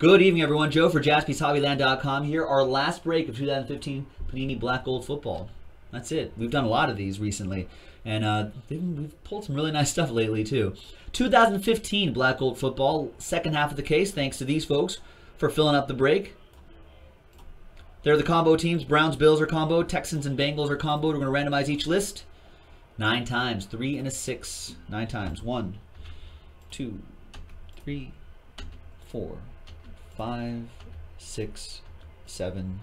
Good evening, everyone. Joe for JaspysHobbyland.com here. Our last break of 2015 Panini Black Gold Football. That's it. We've done a lot of these recently, and we've pulled some really nice stuff lately, too. 2015 Black Gold Football, second half of the case. Thanks to these folks for filling up the break. They're the combo teams. Browns, Bills are combo. Texans and Bengals are combo. We're going to randomize each list 9 times. 3 and a 6. 9 times. 1, 2, 3, 4, 5, 6, 7,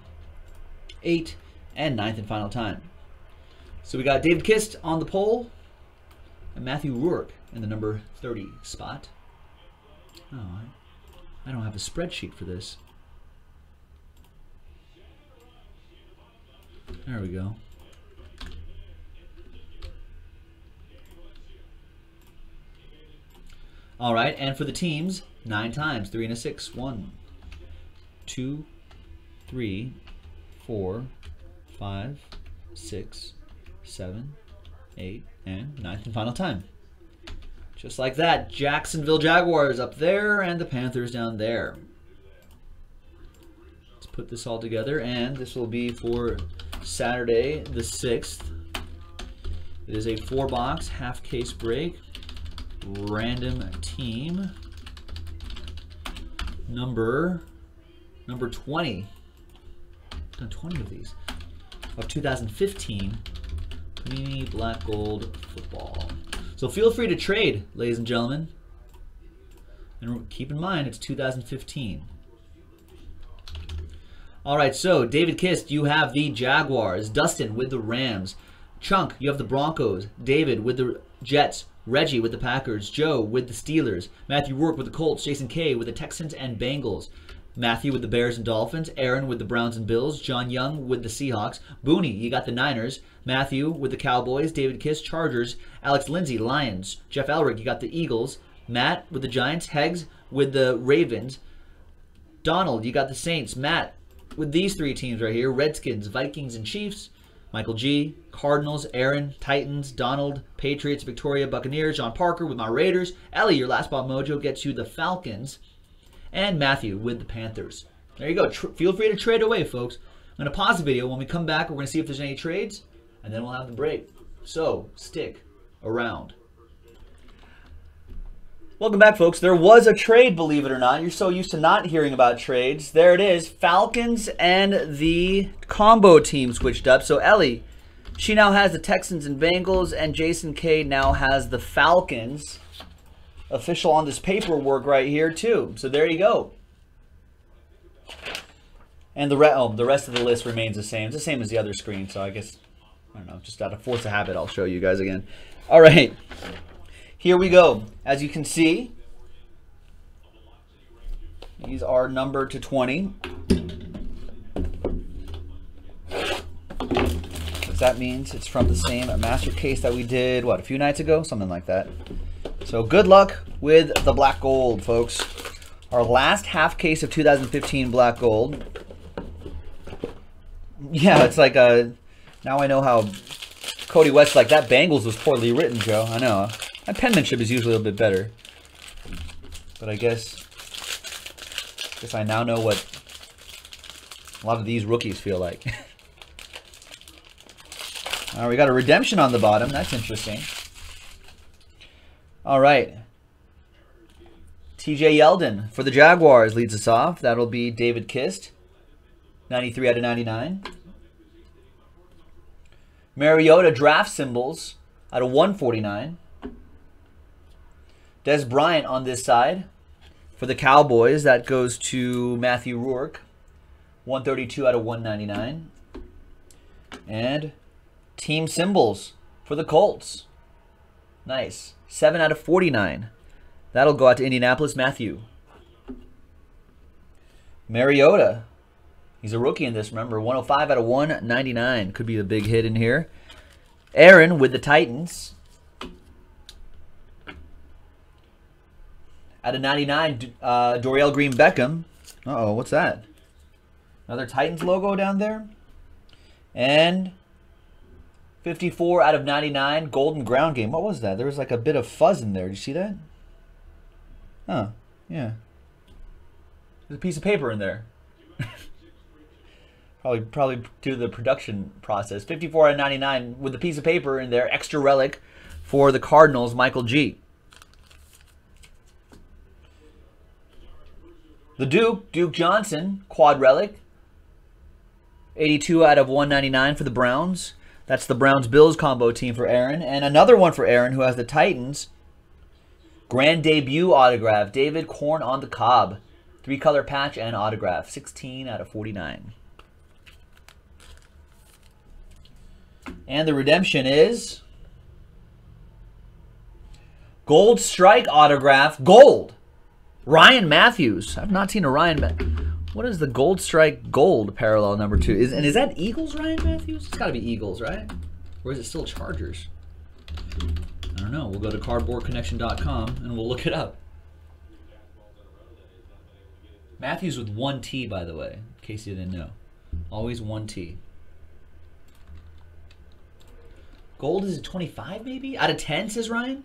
8, and 9th and final time. So we got David Kist on the pole and Matthew Rourke in the number 30 spot. Oh, I don't have a spreadsheet for this. There we go. All right, and for the teams, 9 times, 3 and a 6. 1, 2, 3, 4, 5, 6, 7, 8, and 9th and final time. Just like that, Jacksonville Jaguars up there and the Panthers down there. Let's put this all together, and this will be for Saturday the 6th. It is a 4-box, half-case break. Random team number 20. I've done 20 of these of 2015 Panini Black Gold Football. So feel free to trade, ladies and gentlemen, and keep in mind it's 2015. All right, so David Kist, you have the Jaguars. Dustin with the Rams. Chunk, you have the Broncos. David with the Jets. Reggie with the Packers, Joe with the Steelers, Matthew Rourke with the Colts, Jason Kay with the Texans and Bengals, Matthew with the Bears and Dolphins, Aaron with the Browns and Bills, John Young with the Seahawks, Booney, you got the Niners, Matthew with the Cowboys, David Kiss, Chargers, Alex Lindsay, Lions, Jeff Elrick, you got the Eagles, Matt with the Giants, Heggs with the Ravens, Donald, you got the Saints, Matt with these 3 teams right here, Redskins, Vikings, and Chiefs, Michael G, Cardinals, Aaron, Titans, Donald, Patriots, Victoria, Buccaneers, John Parker with my Raiders, Ellie, your last spot mojo gets you the Falcons, and Matthew with the Panthers. There you go. Feel free to trade away, folks. I'm going to pause the video. When we come back, we're going to see if there's any trades, and then we'll have the break. So stick around. Welcome back, folks. There was a trade, believe it or not. You're so used to not hearing about trades. There it is. Falcons and the combo team switched up. So Ellie, she now has the Texans and Bengals, and Jason K now has the Falcons. Official on this paperwork right here, too. So there you go. And the rest of the list remains the same. It's the same as the other screen, so I guess, I don't know, just out of force of habit, I'll show you guys again. All right. Here we go. As you can see, these are numbered to 20. Because that means it's from the same master case that we did, what, a few nights ago? Something like that. So good luck with the Black Gold, folks. Our last half case of 2015 Black Gold. Yeah, it's like now I know how Cody West, like that Bengals was poorly written, Joe. I know. My penmanship is usually a little bit better, but I guess I now know what a lot of these rookies feel like. All right, we got a redemption on the bottom. That's interesting. All right. TJ Yeldon for the Jaguars leads us off. That'll be David Kist, 93 out of 99. Mariota draft symbols out of 149. Des Bryant on this side. For the Cowboys, that goes to Matthew Rourke. 132 out of 199. And team symbols for the Colts. Nice. 7 out of 49. That'll go out to Indianapolis, Matthew. Mariota. He's a rookie in this, remember. 105 out of 199. Could be a big hit in here. Aaron with the Titans. Out of 99, Dorial Green-Beckham. Uh-oh, what's that? Another Titans logo down there. And 54 out of 99, Golden Ground Game. What was that? There was like a bit of fuzz in there. Did you see that? Huh, yeah. There's a piece of paper in there. Probably do the production process. 54 out of 99 with a piece of paper in there. Extra relic for the Cardinals, Michael G. The Duke, Duke Johnson, quad relic. 82 out of 199 for the Browns. That's the Browns-Bills combo team for Aaron. And another one for Aaron, who has the Titans. Grand debut autograph, David Korn on the Cobb. Three-color patch and autograph, 16 out of 49. And the redemption is Gold Strike autograph. Gold. Ryan Matthews. I've not seen a Ryan Matthews. What is the Gold Strike Gold parallel number 2? Is that Eagles Ryan Matthews? It's got to be Eagles, right? Or is it still Chargers? I don't know. We'll go to cardboardconnection.com and we'll look it up. Matthews with one T, by the way, in case you didn't know. Always one T. Gold is 25, maybe? Out of 10, says Ryan?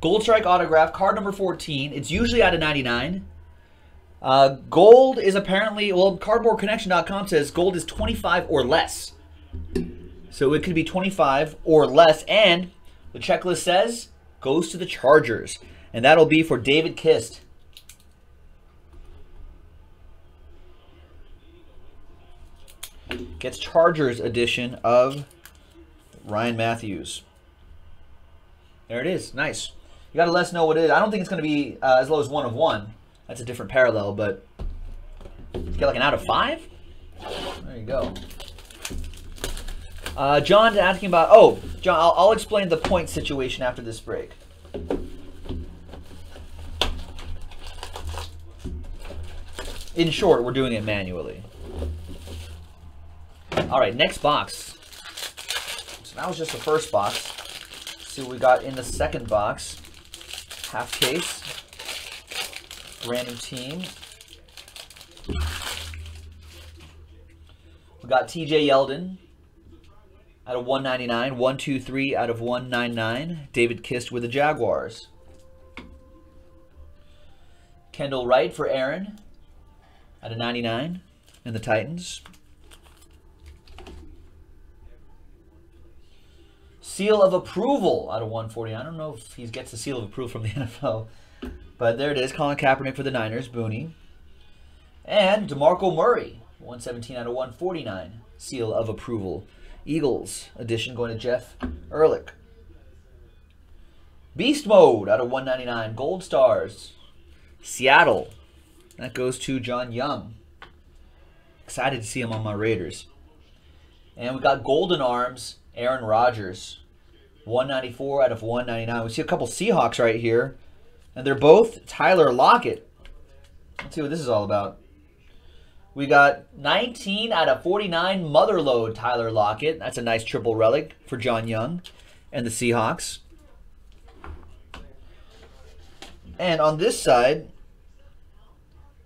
Gold Strike autograph, card number 14. It's usually out of 99. Gold is apparently, well, cardboardconnection.com says gold is 25 or less. So it could be 25 or less. And the checklist says goes to the Chargers. And that'll be for David Kist. Gets Chargers edition of Ryan Matthews. There it is. Nice. You got to let us know what it is. I don't think it's going to be as low as 1 of 1. That's a different parallel, but get like an out of 5? There you go. John's asking about... Oh, John, I'll explain the point situation after this break. In short, we're doing it manually. All right, next box. So that was just the first box. Let's see what we got in the second box. Half case. Random team. We got TJ Yeldon out of 199. 123 out of 199. David Kist with the Jaguars. Kendall Wright for Aaron out of 99 and the Titans. Seal of approval out of 140. I don't know if he gets the seal of approval from the NFL. But there it is. Colin Kaepernick for the Niners. Booney. And DeMarco Murray. 117 out of 149. Seal of approval. Eagles edition going to Jeff Ehrlich. Beast Mode out of 199. Gold Stars. Seattle. That goes to John Young. Excited to see him on my Raiders. And we got Golden Arms. Aaron Rodgers. 194 out of 199. We see a couple Seahawks right here. And they're both Tyler Lockett. Let's see what this is all about. We got 19 out of 49 Motherlode Tyler Lockett. That's a nice triple relic for John Young and the Seahawks. And on this side,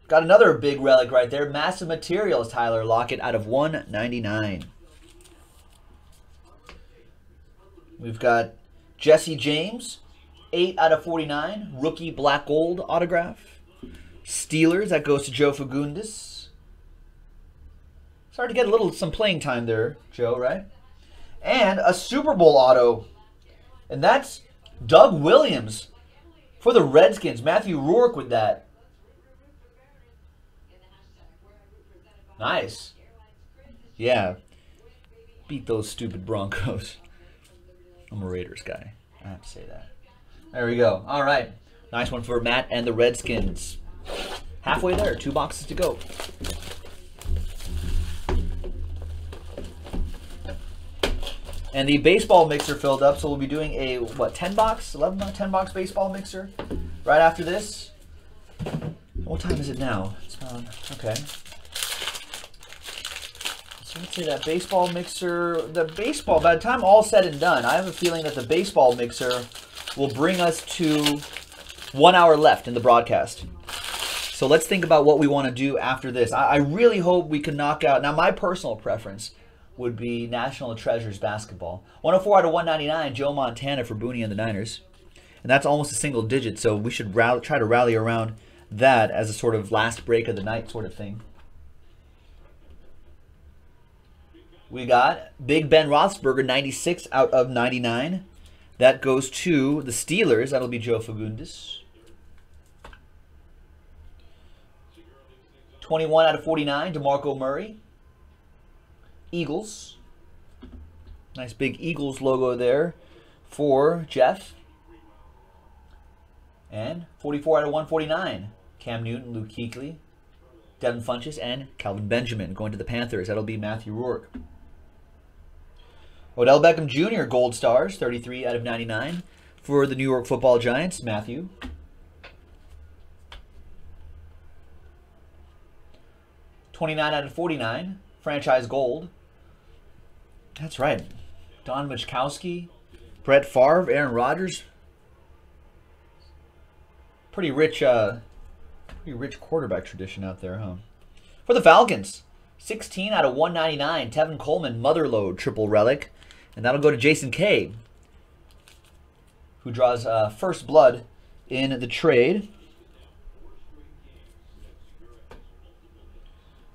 got another big relic right there. Massive Materials Tyler Lockett out of 199. We've got Jesse James, 8 out of 49, rookie black gold autograph. Steelers, that goes to Joe Fagundes. Started to get a little, some playing time there, Joe, right? And a Super Bowl auto, and that's Doug Williams for the Redskins. Matthew Rourke with that. Nice. Yeah. Beat those stupid Broncos. I'm a Raiders guy. I have to say that. There we go. All right. Nice one for Matt and the Redskins. Halfway there. 2 boxes to go. And the baseball mixer filled up, so we'll be doing a, what, 10 box? 11 box? 10 box baseball mixer right after this. What time is it now? It's on. Okay. Let's see that baseball mixer. The baseball, by the time all said and done, I have a feeling that the baseball mixer will bring us to 1 hour left in the broadcast. So let's think about what we want to do after this. I really hope we can knock out. Now, my personal preference would be National Treasures basketball. 104 out of 199, Joe Montana for Booney and the Niners. and that's almost a single digit, so we should try to rally around that as a sort of last break of the night sort of thing. We got Big Ben Roethlisberger, 96 out of 99. That goes to the Steelers. That'll be Joe Fagundes. 21 out of 49, DeMarco Murray. Eagles. Nice big Eagles logo there for Jeff. And 44 out of 149, Cam Newton, Luke Kuechly, Devin Funchess, and Calvin Benjamin going to the Panthers. That'll be Matthew Rourke. Odell Beckham Jr., Gold Stars, 33 out of 99 for the New York Football Giants, Matthew. $29 out of 49, franchise gold. That's right. Don Majkowski, Brett Favre, Aaron Rodgers. Pretty rich quarterback tradition out there, huh? For the Falcons, 16 out of 199, Tevin Coleman, Motherlode, triple relic. And that'll go to Jason Kay, who draws first blood in the trade.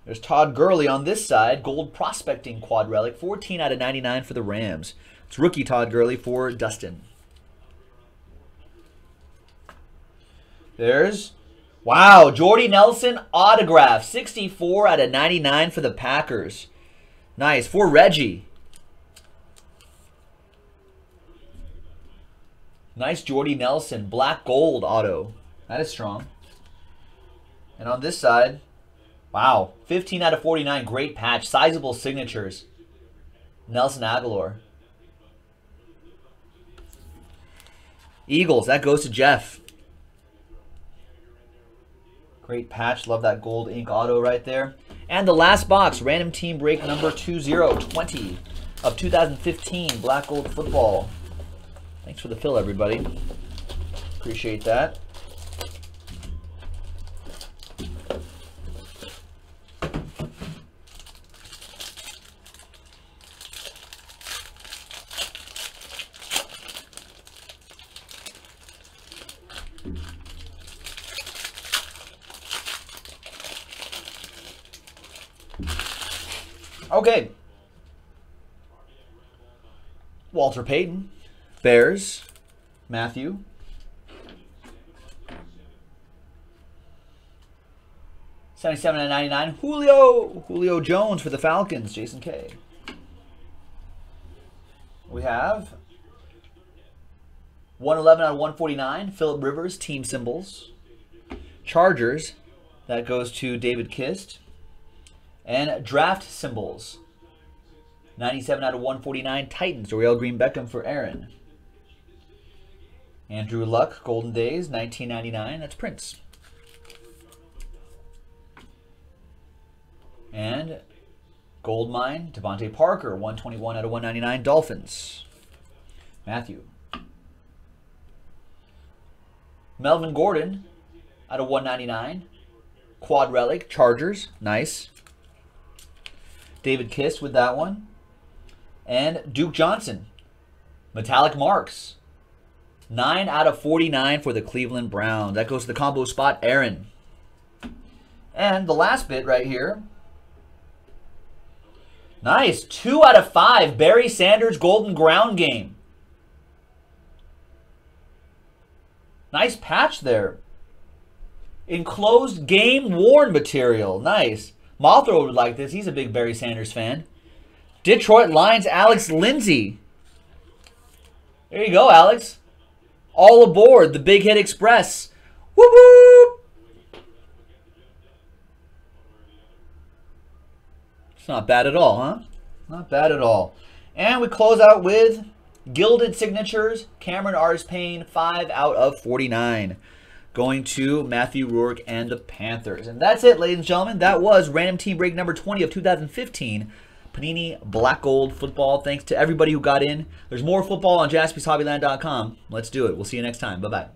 There's Todd Gurley on this side, gold prospecting quad relic, 14 out of 99 for the Rams. It's rookie Todd Gurley for Dustin. There's, wow, Jordy Nelson autograph, 64 out of 99 for the Packers. Nice, for Reggie. Nice Jordy Nelson, black gold auto. That is strong. And on this side, wow, 15 out of 49, great patch, sizable signatures. Nelson Agolor. Eagles, that goes to Jeff. Great patch, love that gold ink auto right there. And the last box, random team break number 2020 of 2015, Black Gold Football. Thanks for the fill, everybody. Appreciate that. Okay. Walter Payton, Bears, Matthew. $77.99, Julio Jones for the Falcons, Jason Kay. We have 111 out of 149, Phillip Rivers, team symbols. Chargers, that goes to David Kist. And draft symbols, 97 out of 149, Titans, Dorial Green-Beckham for Aaron. Andrew Luck, Golden Days, 1999, that's Prince. And Goldmine, Devontae Parker, 121 out of 199, Dolphins, Matthew. Melvin Gordon, out of 199, quad relic, Chargers, nice. David Kist with that one. And Duke Johnson, metallic marks. 9 out of 49 for the Cleveland Browns. That goes to the combo spot, Aaron. And the last bit right here. Nice, 2 out of 5, Barry Sanders, Golden Ground Game. Nice patch there. Enclosed game worn material, nice. Mothra would like this. He's a big Barry Sanders fan. Detroit Lions, Alex Lindsay. There you go, Alex. All aboard the Big Hit Express. Whoop, whoop. It's not bad at all, huh? Not bad at all. And we close out with Gilded Signatures. Cameron Artis Payne, 5 out of 49. Going to Matthew Rourke and the Panthers. And that's it, ladies and gentlemen. That was Random Team Break number 20 of 2015, Panini Black Gold Football. Thanks to everybody who got in. There's more football on JaspysHobbyland.com. Let's do it. We'll see you next time. Bye-bye.